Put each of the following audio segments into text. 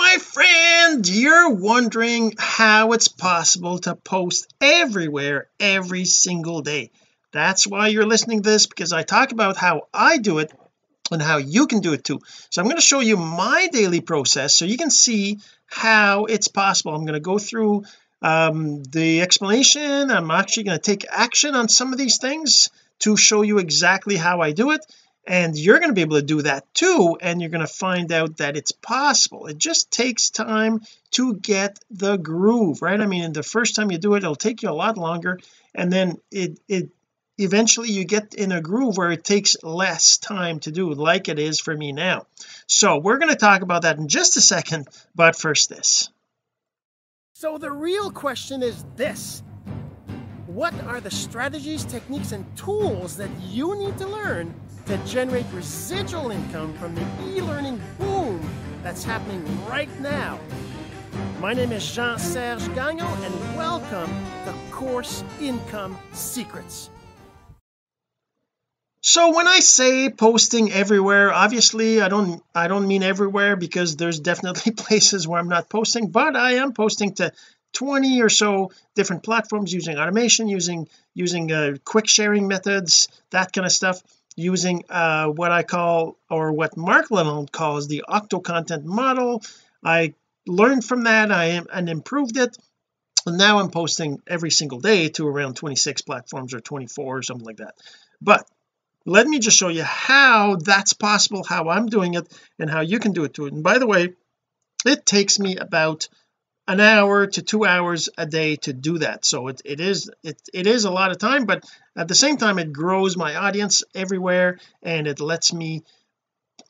my friend, you're wondering how it's possible to post everywhere every single day. That's why you're listening to this, because I talk about how I do it and how you can do it too. So I'm going to show you my daily process so you can see how it's possible. I'm going to go through the explanation. I'm actually going to take action on some of these things to show you exactly how I do it, and you're going to be able to do that too, and you're going to find out that it's possible. It just takes time to get the groove, right? I mean, the first time you do it, it'll take you a lot longer, and then it eventually you get in a groove where it takes less time to do, like it is for me now. So we're going to talk about that in just a second, but first this. So the real question is this: what are the strategies, techniques, and tools that you need to learn to generate residual income from the e-learning boom that's happening right now? My name is Jean-Serge Gagnon, and welcome to Course Income Secrets. So when I say posting everywhere, obviously I don't mean everywhere, because there's definitely places where I'm not posting, but I am posting to 20 or so different platforms, using automation, using quick sharing methods, that kind of stuff, using what I call, or what Mark LeBlond calls, the Octo content model. I learned from that and improved it. And now I'm posting every single day to around 26 platforms or 24 or something like that. But let me just show you how that's possible, how I'm doing it, and how you can do it too. And by the way, it takes me about an hour to 2 hours a day to do that, so it is a lot of time, but at the same time it grows my audience everywhere, and it lets me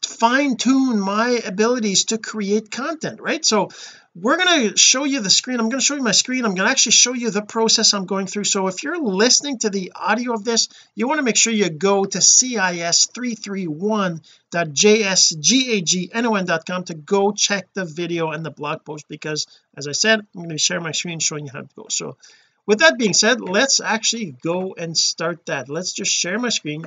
fine-tune my abilities to create content, right? So we're going to show you the screen. I'm going to show you my screen. I'm going to actually show you the process I'm going through. So if you're listening to the audio of this, you want to make sure you go to cis331.jsgagnon.com to go check the video and the blog post, because as I said, I'm going to share my screen showing you how to go. So with that being said, let's actually go and start that. Let's just share my screen.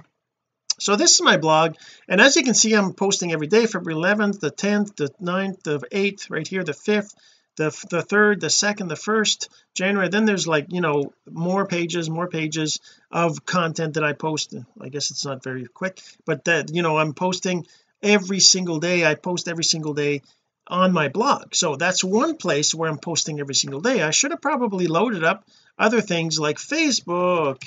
So this is my blog, and as you can see, I'm posting every day, February 11th, the 10th, the 9th, the 8th, right here, the 5th, the 3rd, the 2nd, the 1st, January. Then there's, like, you know, more pages of content that I post. I guess it's not very quick, but that, you know, I'm posting every single day. I post every single day on my blog. So that's one place where I'm posting every single day. I should have probably loaded up other things like Facebook,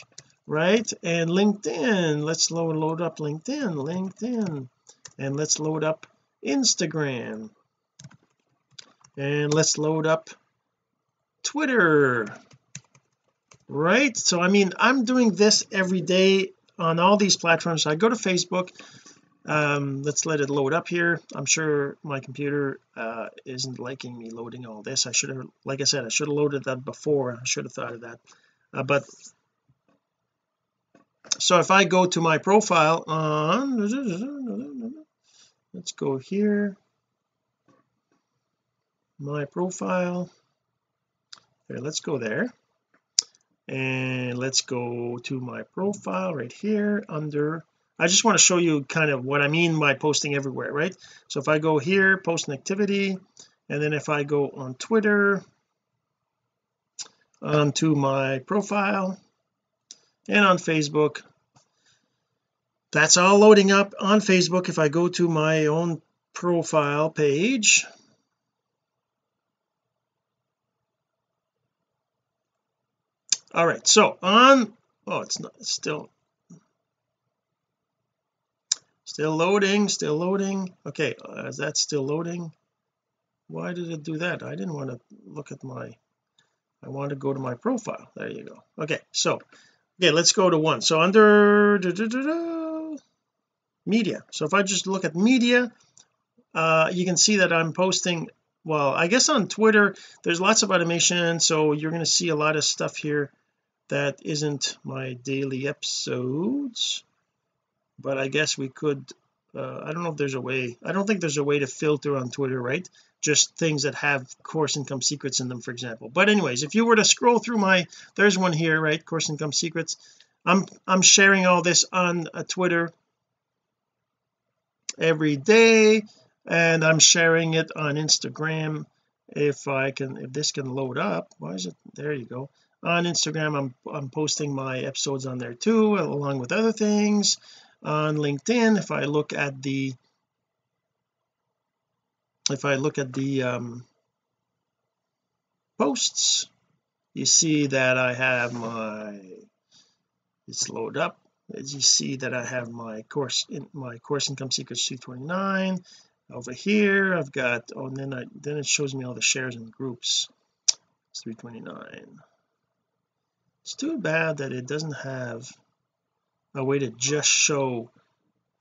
right, and LinkedIn. Let's load up LinkedIn, and let's load up Instagram, and let's load up Twitter, right? So I mean, I'm doing this every day on all these platforms. So I go to Facebook. Let's let it load up here. I'm sure my computer isn't liking me loading all this. I should have, like I said, I should have loaded that before. I should have thought of that, but so if I go to my profile on, let's go here, my profile there, let's go there, and let's go to my profile right here under, I just want to show you kind of what I mean by posting everywhere, right? So if I go here, post an activity, and then if I go on Twitter onto my profile and on Facebook, that's all loading up on Facebook. If I go to my own profile page, all right, so on, oh, it's not, it's still loading. Okay, that's still loading. Why did it do that? I didn't want to look at my, I want to go to my profile. There you go. Okay, so okay, let's go to one. So under media, so if I just look at media, you can see that I'm posting, well, I guess on Twitter there's lots of automation, so you're going to see a lot of stuff here that isn't my daily episodes, but I guess we could I don't know if there's a way, I don't think there's a way to filter on Twitter, right? Just things that have Course Income Secrets in them, for example. But anyways, if you were to scroll through my, there's one here, right? Course Income Secrets. I'm sharing all this on Twitter every day. and I'm sharing it on Instagram. If this can load up, why is it, there you go. On Instagram I'm posting my episodes on there too, along with other things. On LinkedIn, if I look at the posts, you see that I have my, it's load up, as you see that I have my course in my Course Income Secrets 229 over here. I've got, oh, and then it shows me all the shares and groups. It's 329. It's too bad that it doesn't have a way to just show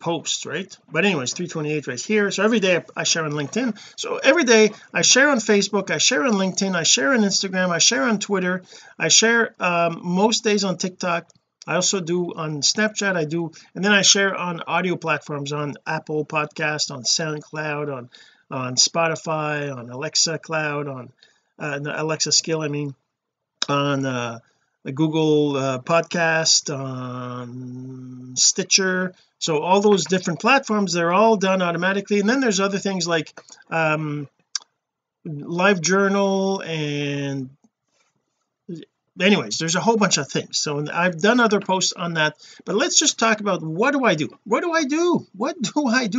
posts, right? But anyways, 328 right here. So every day I share on LinkedIn, so every day I share on Facebook, I share on LinkedIn, I share on Instagram, I share on Twitter, I share most days on TikTok. I also do on Snapchat, I do, and then I share on audio platforms, on Apple Podcast, on SoundCloud, on Spotify, on Alexa Cloud, on Alexa Skill, I mean, on the Google Podcast, on Stitcher. So all those different platforms, they're all done automatically. And then there's other things like Live Journal, and anyways, there's a whole bunch of things. So I've done other posts on that, but let's just talk about what do I do.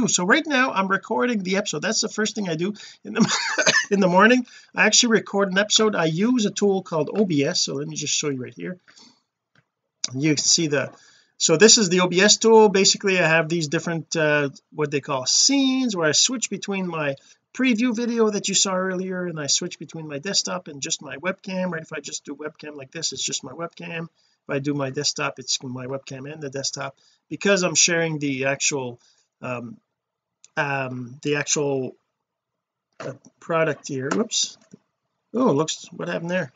So right now I'm recording the episode. That's the first thing I do in the morning. I actually record an episode. I use a tool called OBS. So let me just show you right here. You can see so this is the OBS tool. Basically I have these different what they call scenes, where I switch between my preview video that you saw earlier, and I switch between my desktop and just my webcam, right? If I just do webcam like this, it's just my webcam. If I do my desktop, it's my webcam and the desktop, because I'm sharing the actual product here. Whoops. Oh, looks, what happened there?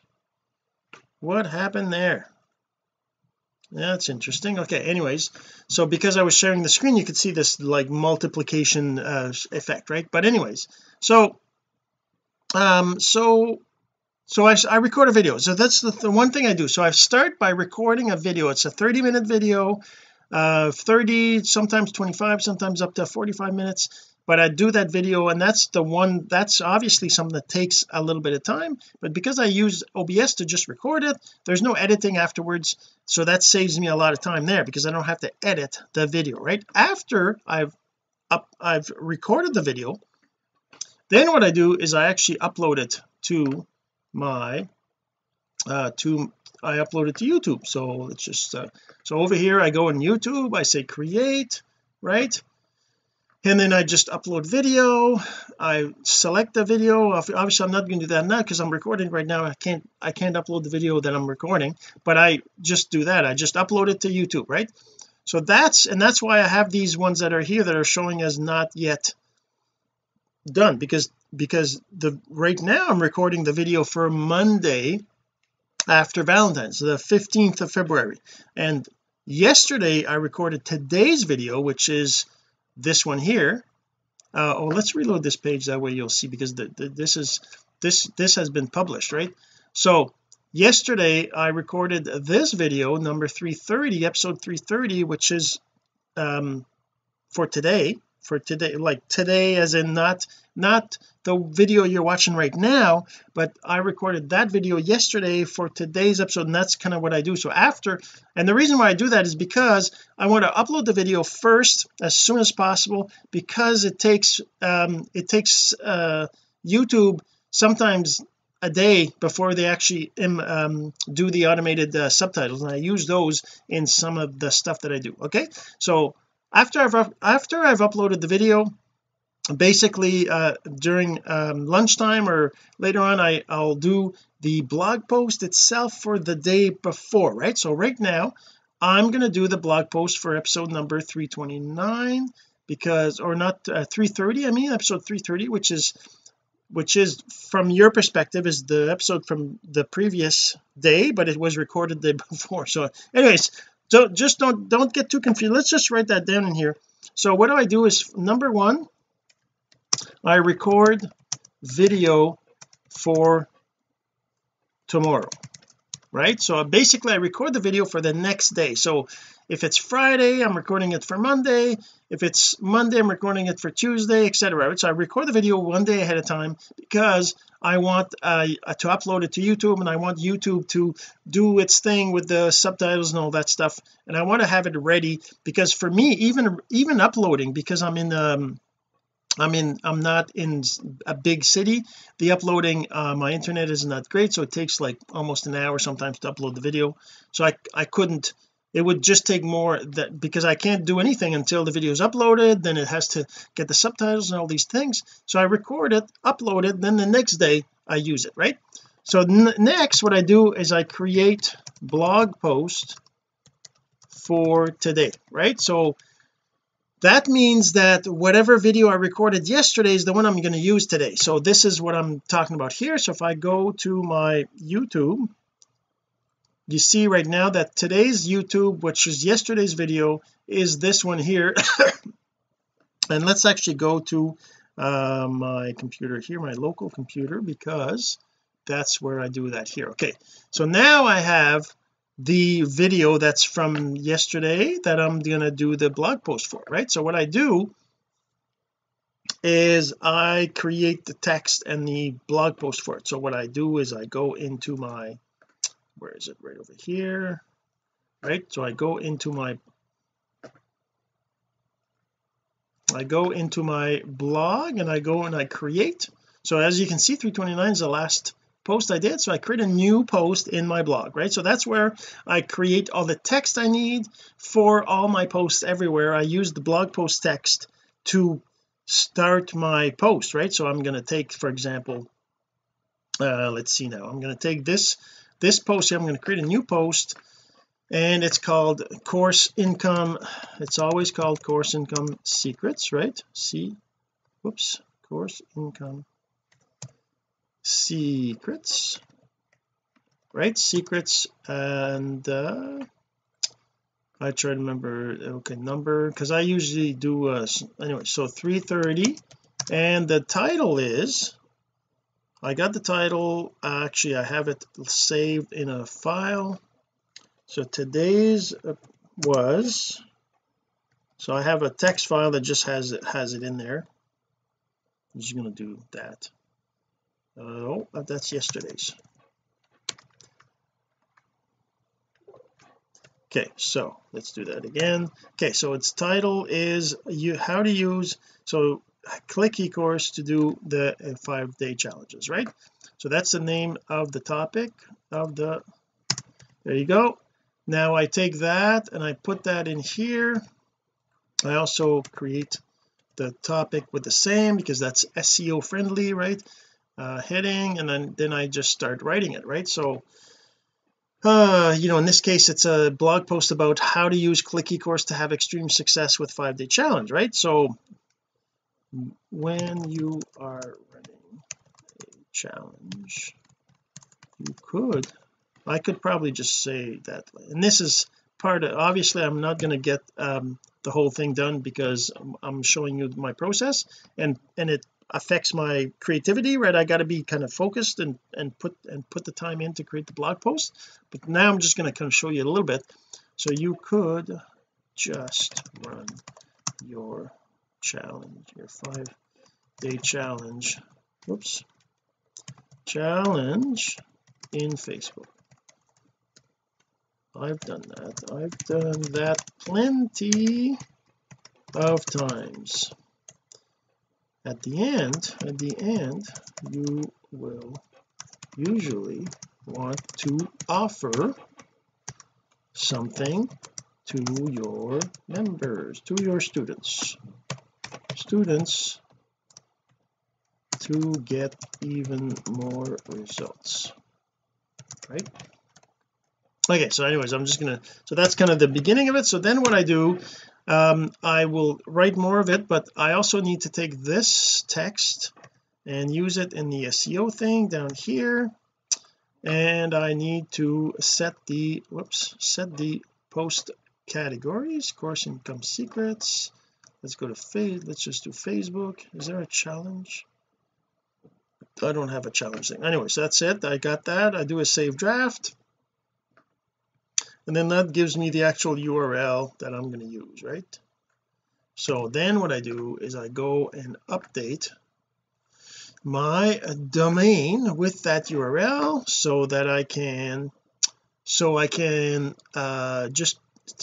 That's interesting. Okay, anyways, so because I was sharing the screen, you could see this like multiplication effect, right? But anyways, so I record a video. So that's the one thing I do. So I start by recording a video. It's a 30-minute video, 30, sometimes 25, sometimes up to 45 minutes. But I do that video, and that's obviously something that takes a little bit of time, but because I use OBS to just record it, there's no editing afterwards, so that saves me a lot of time there, because I don't have to edit the video, right? After I've recorded the video, then what I do is I actually upload it to my I upload it to YouTube. So it's just so over here I go in YouTube, I say create, right? And then I just upload video. I select the video. Obviously I'm not going to do that now because I'm recording right now. I can't upload the video that I'm recording, but I just do that. I just upload it to YouTube, right? So that's why I have these ones that are here that are showing as not yet done, because right now I'm recording the video for Monday after Valentine's, the 15th of February. And yesterday I recorded today's video, which is this one here. Oh, let's reload this page, that way you'll see, because this has been published, right? So yesterday I recorded this video number 330, episode 330, which is for today, like today as in not the video you're watching right now, but I recorded that video yesterday for today's episode. And that's kind of what I do. So after, and the reason why I do that is because I want to upload the video first as soon as possible, because it takes YouTube sometimes a day before they actually do the automated subtitles, and I use those in some of the stuff that I do. Okay, so after I've uploaded the video, basically during lunchtime or later on, I'll do the blog post itself for the day before, right? So right now I'm going to do the blog post for episode number 329, because, or not 330, I mean episode 330, which is from your perspective is the episode from the previous day, but it was recorded the day before. So anyways, so just don't get too confused. Let's just write that down in here. So what do I do is, number one, I record video for tomorrow, right? So basically I record the video for the next day. So if it's Friday I'm recording it for Monday, if it's Monday I'm recording it for Tuesday, etc., right? So I record the video one day ahead of time because I want to upload it to YouTube, and I want YouTube to do its thing with the subtitles and all that stuff, and I want to have it ready. Because for me, even uploading, because I'm not in a big city, the uploading my internet is not great, so it takes like almost an hour sometimes to upload the video. So I couldn't, it would just take more, that because I can't do anything until the video is uploaded, then it has to get the subtitles and all these things. So I record it, upload it, then the next day I use it, right? So next what I do is I create blog post for today, right? So that means that whatever video I recorded yesterday is the one I'm going to use today. So this is what I'm talking about here. So if I go to my YouTube, you see right now that today's YouTube, which is yesterday's video, is this one here. And let's actually go to my computer here, my local computer, because that's where I do that here. Okay, so now I have the video that's from yesterday that I'm gonna do the blog post for, right? So what I do is I create the text and the blog post for it. So what I do is I go into my, where is it, right over here, right? So I go into my blog, and I go and I create. So as you can see, 329 is the last post I did. So I create a new post in my blog, right? So that's where I create all the text I need for all my posts everywhere. I use the blog post text to start my post, right? So I'm going to take, for example, let's see now, I'm going to take this post here. I'm going to create a new post, and it's called Course Income. It's always called Course Income Secrets, right? Course Income Secrets, right? Secrets, and I try to remember, okay, number, because I usually do anyway. So 330, and the title is, I got the title, actually I have it saved in a file. So today's was, so I have a text file that just has it in there. I'm just going to do that. Oh, that's yesterday's. Okay, so let's do that again. Okay, so its title is how to use, so Clickecourse to do the 5-day challenges, right? So that's the name of the topic of the, there you go. Now I take that and I put that in here. I also create the topic with the same, because that's SEO friendly, right? Heading, and then I just start writing it, right? So you know, in this case it's a blog post about how to use Clickecourse to have extreme success with 5-day challenge, right? So when you are running a challenge, I could probably just say that, and this is part of, obviously I'm not going to get the whole thing done because I'm showing you my process, and it affects my creativity, right? I got to be kind of focused and put the time in to create the blog post. But now I'm just going to kind of show you a little bit. So you could just run your challenge, your 5-day challenge, challenge in Facebook. I've done that plenty of times. At the end, you will usually want to offer something to your members, to your students, to get even more results, right? Okay, so anyways, I'm just gonna, so that's kind of the beginning of it. So then what I do, I will write more of it, but I also need to take this text and use it in the SEO thing down here, and I need to set the post categories. Course Income Secrets, let's go to let's just do Facebook. Is there a challenge? I don't have a challenge thing. Anyways, that's it. I got that. I do a save draft. and then that gives me the actual URL that I'm going to use, right? So then what I do is I go and update my domain with that URL so that I can just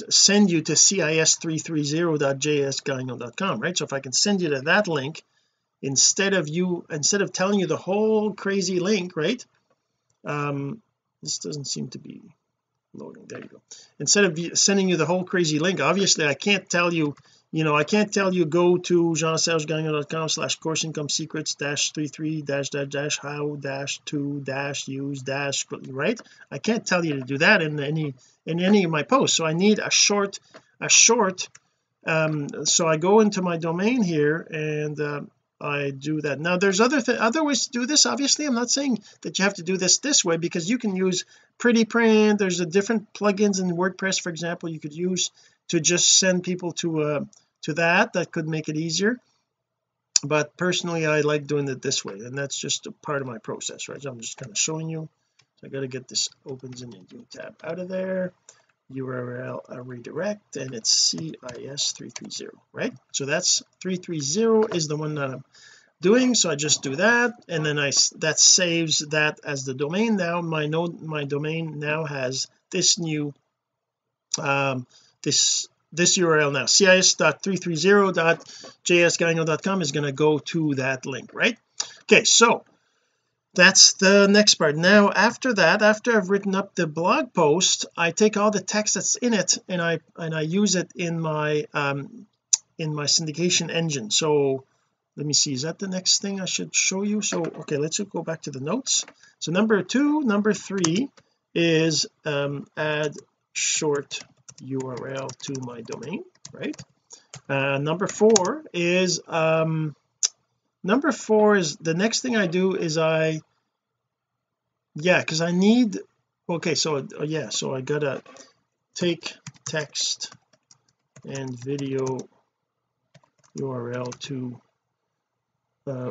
send you to cis330.jsgagnon.com, right? So if I can send you to that link instead of telling you the whole crazy link, right? This doesn't seem to be loading. There you go. Instead of sending you the whole crazy link, obviously I can't tell you, you know, I can't tell you go to jeansergegagnon.com/course-income-secrets-33-how-to-use-, right? I can't tell you to do that in any of my posts. So I need a short, so I go into my domain here and I do that. Now there's other ways to do this. Obviously I'm not saying that you have to do this way, because you can use Pretty Print. There's a different plugins in WordPress, for example, you could use to just send people to that could make it easier. But personally I like doing it this way, and that's just a part of my process, right? So I'm just kind of showing you. So I got to get this opens in a new tab out of there, URL redirect, and it's cis330, right? So that's 330 is the one that I'm doing. So I just do that, and then that saves that as the domain. Now my domain now has this new this URL now, cis.330.jsgagnon.com is going to go to that link, right? Okay, so that's the next part. Now after that, after I've written up the blog post, I take all the text that's in it and I use it in my syndication engine. So let me see, is that the next thing I should show you? So okay, let's go back to the notes. So number three is add short URL to my domain, right? Number four is the next thing I do is so I gotta take text and video URL to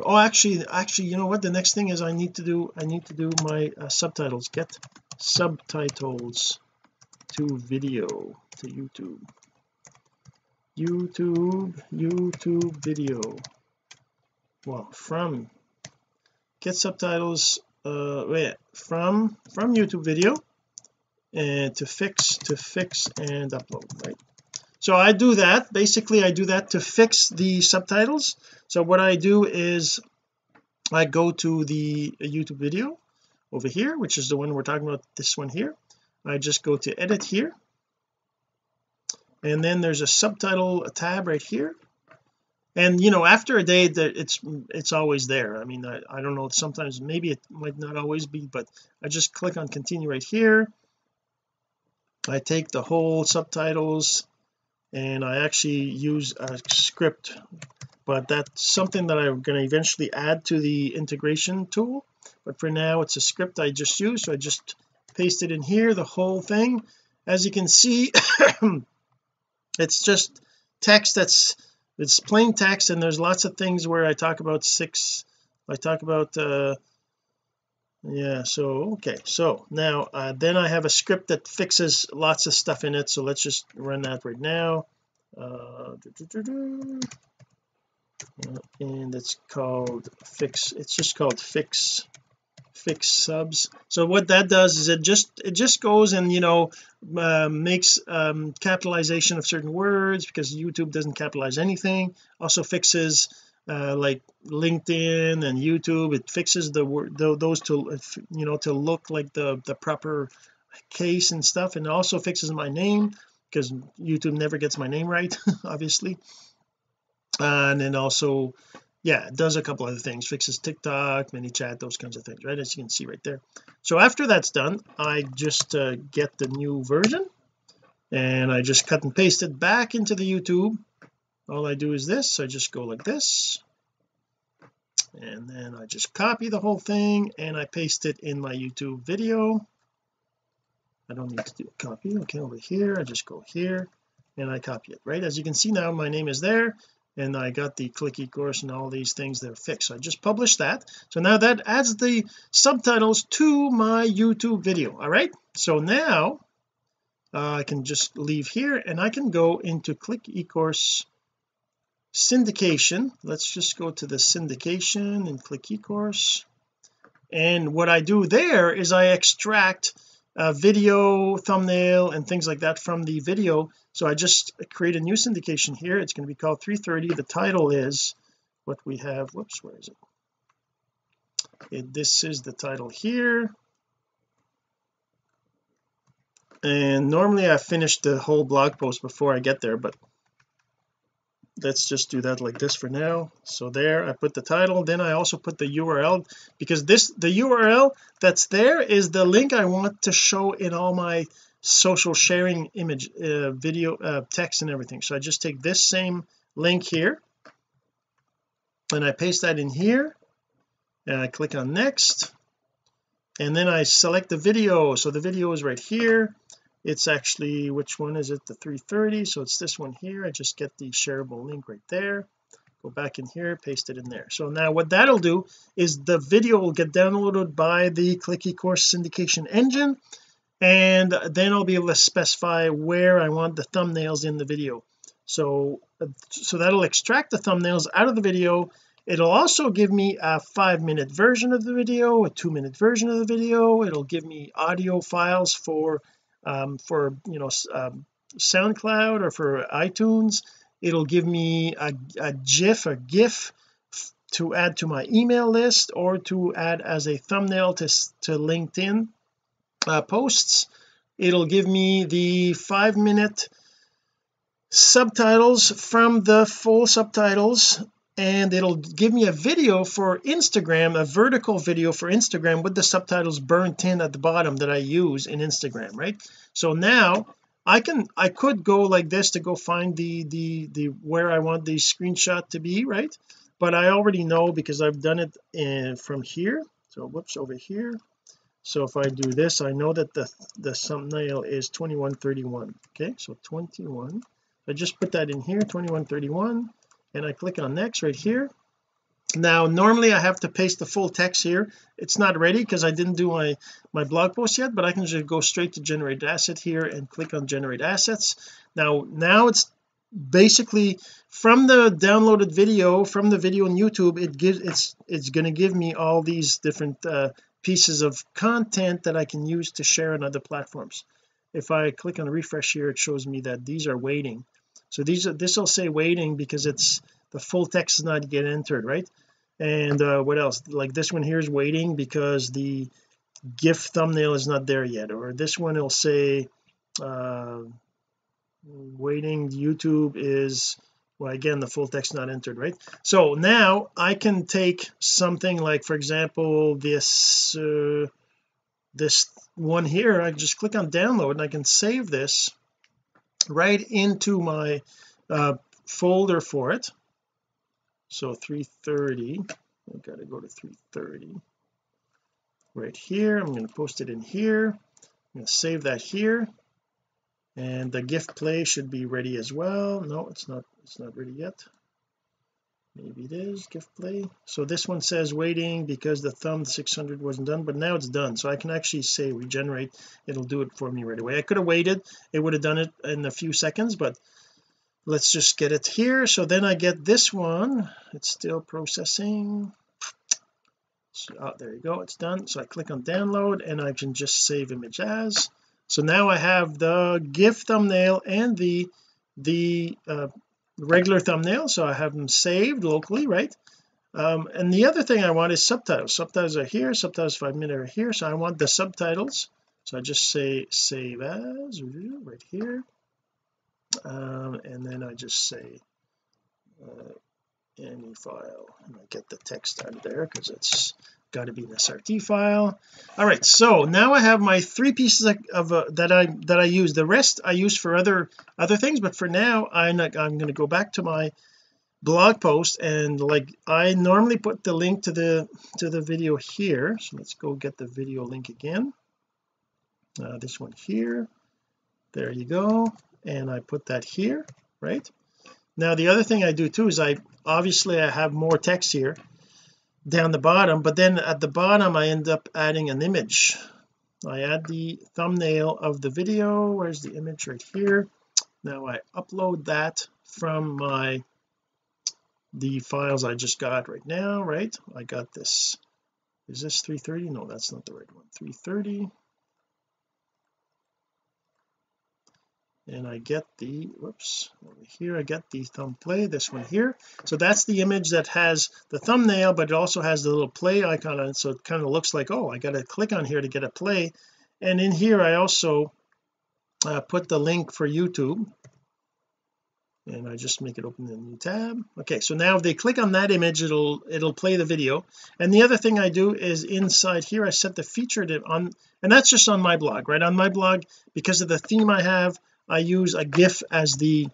actually you know what, the next thing is I need to do my subtitles, get subtitles to video to YouTube video. Well, from get subtitles from YouTube video and to fix and upload, right? So I do that, basically I do that to fix the subtitles. So what I do is I go to the YouTube video over here, which is the one we're talking about, this one here. I just go to edit here, and then there's a subtitle tab right here. And you know, after a day, that it's always there. I mean, I don't know, sometimes maybe it might not always be, but I just click on continue right here. I take the whole subtitles and I actually use a script, but that's something that I'm going to eventually add to the integration tool, but for now it's a script I just use. So I just paste it in here, the whole thing. As you can see it's just text it's plain text, and there's lots of things where I talk about then I have a script that fixes lots of stuff in it. So let's just run that right now, and it's called fix, it's just called fix subs. So what that does is it just goes and, you know, makes capitalization of certain words, because YouTube doesn't capitalize anything. Also fixes like LinkedIn and YouTube, it fixes the word those to, you know, to look like the proper case and stuff. And it also fixes my name, because YouTube never gets my name right obviously. And then also, yeah, it does a couple other things, fixes TikTok, mini chat, those kinds of things, right? As you can see right there. So after that's done, I just get the new version and I just cut and paste it back into the YouTube. All I do is this, so I just go like this, and then I just copy the whole thing and I paste it in my YouTube video. I don't need to do a copy. Okay, over here I just go here and I copy it, right? As you can see now, my name is there, and I got the Clicky course and all these things that are fixed. So I just published that. So now that adds the subtitles to my YouTube video. All right, so now I can just leave here and I can go into Clickecourse syndication. Let's just go to the syndication and Clickecourse, and what I do there is I extract a video thumbnail and things like that from the video. So I just create a new syndication here. It's going to be called 330. The title is what we have. Whoops, where is it? This is the title here, and normally I finish the whole blog post before I get there, but let's just do that like this for now. So there I put the title, then I also put the URL, because the URL that's there is the link I want to show in all my social sharing image, video, text and everything. So I just take this same link here and I paste that in here, and I click on next, and then I select the video. So the video is right here. It's actually, which one is it? The 330. So it's this one here. I just get the shareable link right there, go back in here, paste it in there. So now what that'll do is the video will get downloaded by the Clickecourse syndication engine, and then I'll be able to specify where I want the thumbnails in the video. So that'll extract the thumbnails out of the video. It'll also give me a 5-minute version of the video, a 2-minute version of the video. It'll give me audio files for you know, SoundCloud or for iTunes. It'll give me a GIF, a GIF to add to my email list or to add as a thumbnail to LinkedIn posts. It'll give me the 5-minute subtitles from the full subtitles, and it'll give me a video for Instagram, a vertical video for Instagram with the subtitles burnt in at the bottom that I use in Instagram, right? So now I could go like this to go find the where I want the screenshot to be, right? But I already know because I've done it from here. So whoops, over here. So if I do this, I know that the thumbnail is 2131. Okay, so 21, I just put that in here, 2131, and I click on next right here. Now normally I have to paste the full text here. It's not ready because I didn't do my blog post yet, but I can just go straight to generate asset here and click on generate assets. Now it's basically from the downloaded video, from the video on YouTube, it's going to give me all these different pieces of content that I can use to share on other platforms. If I click on refresh here, it shows me that these are waiting. So this will say waiting because it's the full text is not yet entered, right? And what else, like this one here is waiting because the GIF thumbnail is not there yet, or this one will say waiting, YouTube is, well, again the full text not entered, right? So now I can take something like, for example, this one here. I just click on download and I can save this right into my folder for it. So 330, I gotta go to 330 right here. I'm going to post it in here. I'm going to save that here, and the GIF play should be ready as well. No, it's not ready yet. Maybe it is GIF play. So this one says waiting because the thumb 600 wasn't done, but now it's done. So I can actually say regenerate, it'll do it for me right away. I could have waited, it would have done it in a few seconds, but let's just get it here. So then I get this one, it's still processing. So, oh, there you go, it's done. So I click on download and I can just save image as. So now I have the GIF thumbnail and the regular thumbnail, so I have them saved locally, right? And the other thing I want is subtitles. Subtitles are here, subtitles 5-minute are here, so I want the subtitles. So I just say save as right here, and then I just say any file, and I get the text out of there because it's got to be an SRT file. All right, so now I have my three pieces that I use. The rest I use for other things, but for now I'm going to go back to my blog post, and like I normally put the link to the video here. So let's go get the video link again, this one here, there you go, and I put that here, right? Now the other thing I do too is I have more text here down the bottom, but then at the bottom I end up adding an image. I add the thumbnail of the video. Where's the image? Right here. Now I upload that from the files I just got right now, right? I got this. Is this 330? No, that's not the right one. 330. And I get the, whoops, over here I get the thumb play, this one here. So that's the image that has the thumbnail, but it also has the little play icon on it, so it kind of looks like, oh, I got to click on here to get a play. And in here I also put the link for YouTube, and I just make it open in a new tab. Okay, so now if they click on that image, it'll play the video. And the other thing I do is inside here I set the feature to on, and that's just on my blog, right? On my blog, because of the theme I have, I use a GIF as the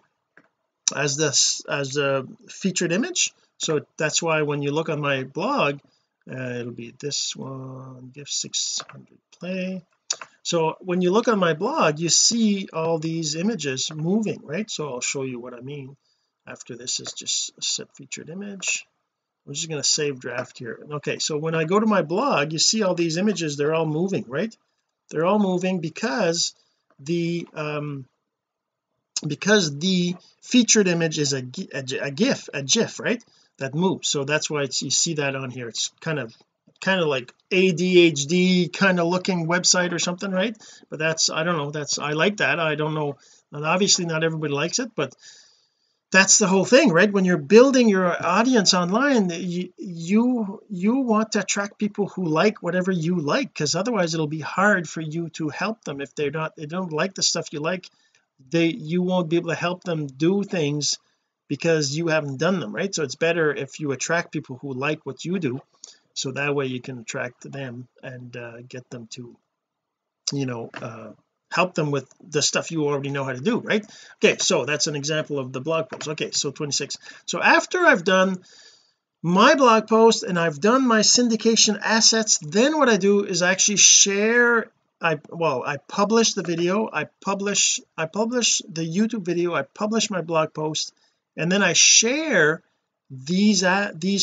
featured image. So that's why when you look on my blog, it'll be this one, GIF 600 play. So when you look on my blog, you see all these images moving, right? So I'll show you what I mean after this is just a set featured image. I'm just going to save draft here. Okay, so when I go to my blog, you see all these images, they're all moving, right? They're all moving because the featured image is a GIF, right, that moves. So that's why it's, you see that on here. It's kind of like ADHD kind of looking website or something, right? But that's, I don't know, that's, I like that. I don't know, and obviously not everybody likes it, but that's the whole thing, right? When you're building your audience online, you want to attract people who like whatever you like, because otherwise it'll be hard for you to help them if they don't like the stuff you like. You won't be able to help them do things because you haven't done them, right? So it's better if you attract people who like what you do, so that way you can attract them and get them to, you know, help them with the stuff you already know how to do, right? Okay, so that's an example of the blog post. Okay, so 26. So after I've done my blog post and I've done my syndication assets, then what I do is I actually share, I publish the video, I publish the YouTube video, I publish my blog post, and then I share these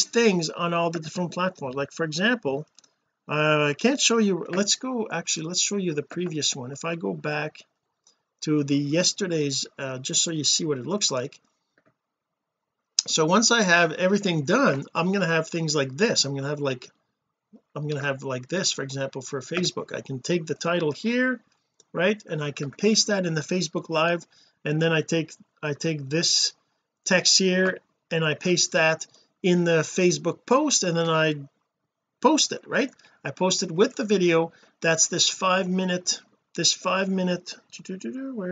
things on all the different platforms. Like, for example, I can't show you, let's show you the previous one. If I go back to the yesterday's, just so you see what it looks like. So once I have everything done, I'm going to have things like this. I'm going to have like this, for example, for Facebook. I can take the title here, right, and I can paste that in the Facebook Live, and then I take this text here and I paste that in the Facebook post, and then I post it, right? I post it with the video. That's this five minute, where is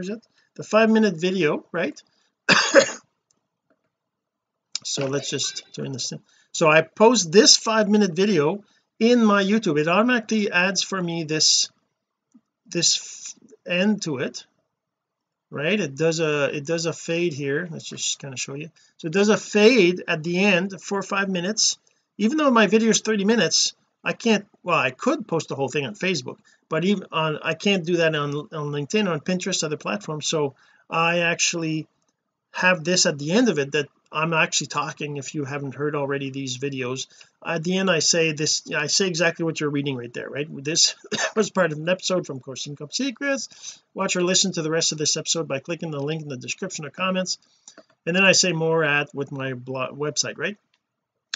it? The 5-minute video, right? So let's just turn this in. So I post this 5-minute video in my YouTube. It automatically adds for me this end to it, right? It does a fade here. Let's just kind of show you. So it does a fade at the end for 5 minutes. Even though my video is 30 minutes, I can't, well, I could post the whole thing on Facebook, but I can't do that on LinkedIn, on Pinterest, other platforms. So I actually have this at the end of it that I'm actually talking. If you haven't heard already these videos, at the end I say this, I say exactly what you're reading right there, right? This was part of an episode from Course Income Secrets. Watch or listen to the rest of this episode by clicking the link in the description or comments, and then I say more with my blog website, right?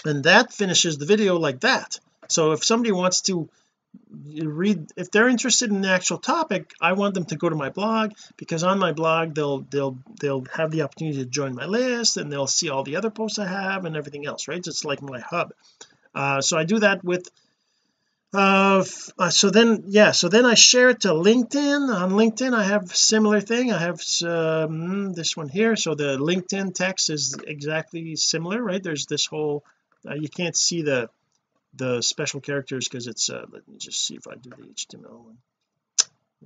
And that finishes the video like that. So if somebody wants to read, if they're interested in the actual topic, I want them to go to my blog, because on my blog they'll have the opportunity to join my list, and they'll see all the other posts I have and everything else, right? It's like my hub. So I do that with so then I share it to LinkedIn. On LinkedIn I have similar thing. I have this one here. So the LinkedIn text is exactly similar, right? There's this whole you can't see the special characters because it's let me just see if I do the HTML one.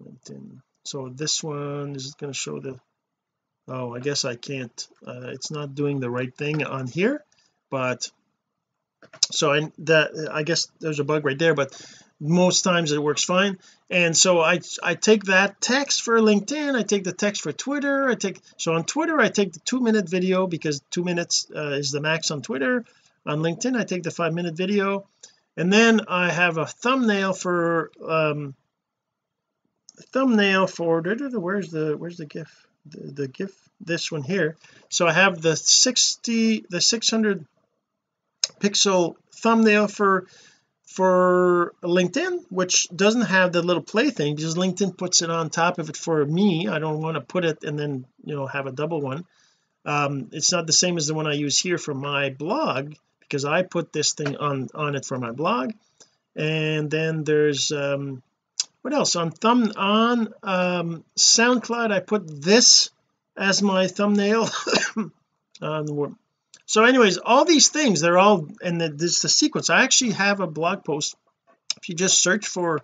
LinkedIn. So this one is going to show the, oh, I guess I can't, it's not doing the right thing on here, but so I guess there's a bug right there, but most times it works fine. And so I take that text for LinkedIn, I take the text for Twitter, so on Twitter I take the 2-minute video, because 2 minutes is the max on Twitter. On LinkedIn I take the 5-minute video, and then I have a thumbnail for thumbnail for where's the GIF, the GIF, this one here. So I have the 600 pixel thumbnail for LinkedIn, which doesn't have the little play thing because LinkedIn puts it on top of it for me. I don't want to put it and then, you know, have a double one. It's not the same as the one I use here for my blog, because I put this thing on it for my blog. And then there's what else on SoundCloud I put this as my thumbnail on the word. So anyways, all these things, they're all, and this is the sequence. I actually have a blog post. If you just search for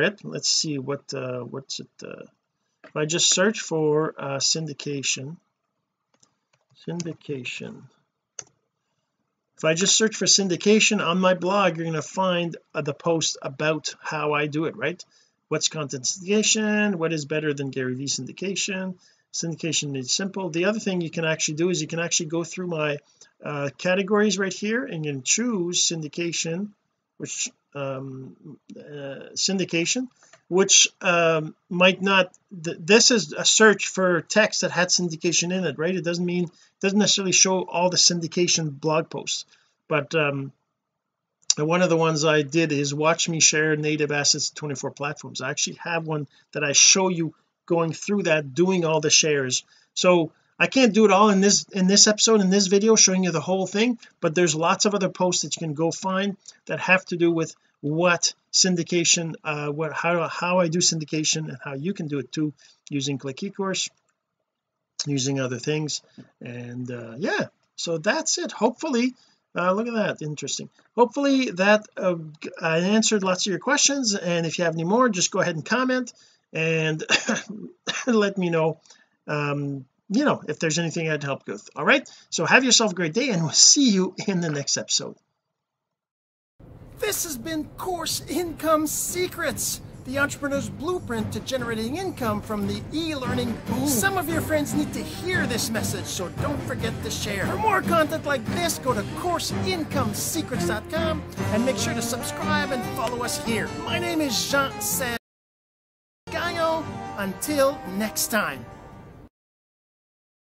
it, let's see what what's it, if I just search for syndication, if I just search for syndication on my blog, you're going to find the post about how I do it, right? What's content syndication, what is better than Gary Vee syndication. Syndication is simple. The other thing you can actually do is you can actually go through my categories right here and you can choose syndication, which might not, this is a search for text that had syndication in it, right? It doesn't mean, doesn't necessarily show all the syndication blog posts, but one of the ones I did is watch me share native assets to 24 platforms. I actually have one that I show you going through that, doing all the shares. So I can't do it all in this episode, in this video, showing you the whole thing, but there's lots of other posts that you can go find that have to do with what syndication, how I do syndication and how you can do it too, using Clickecourse, using other things. And yeah, so that's it. Hopefully look at that, interesting. Hopefully that I answered lots of your questions, and if you have any more, just go ahead and comment and let me know you know, if there's anything I'd help with. All right, so have yourself a great day, and we'll see you in the next episode. This has been Course Income Secrets, the entrepreneur's blueprint to generating income from the e-learning boom. Some of your friends need to hear this message, so don't forget to share. For more content like this, go to CourseIncomeSecrets.com and make sure to subscribe and follow us here. My name is Jean-Serge Gagnon. Until next time.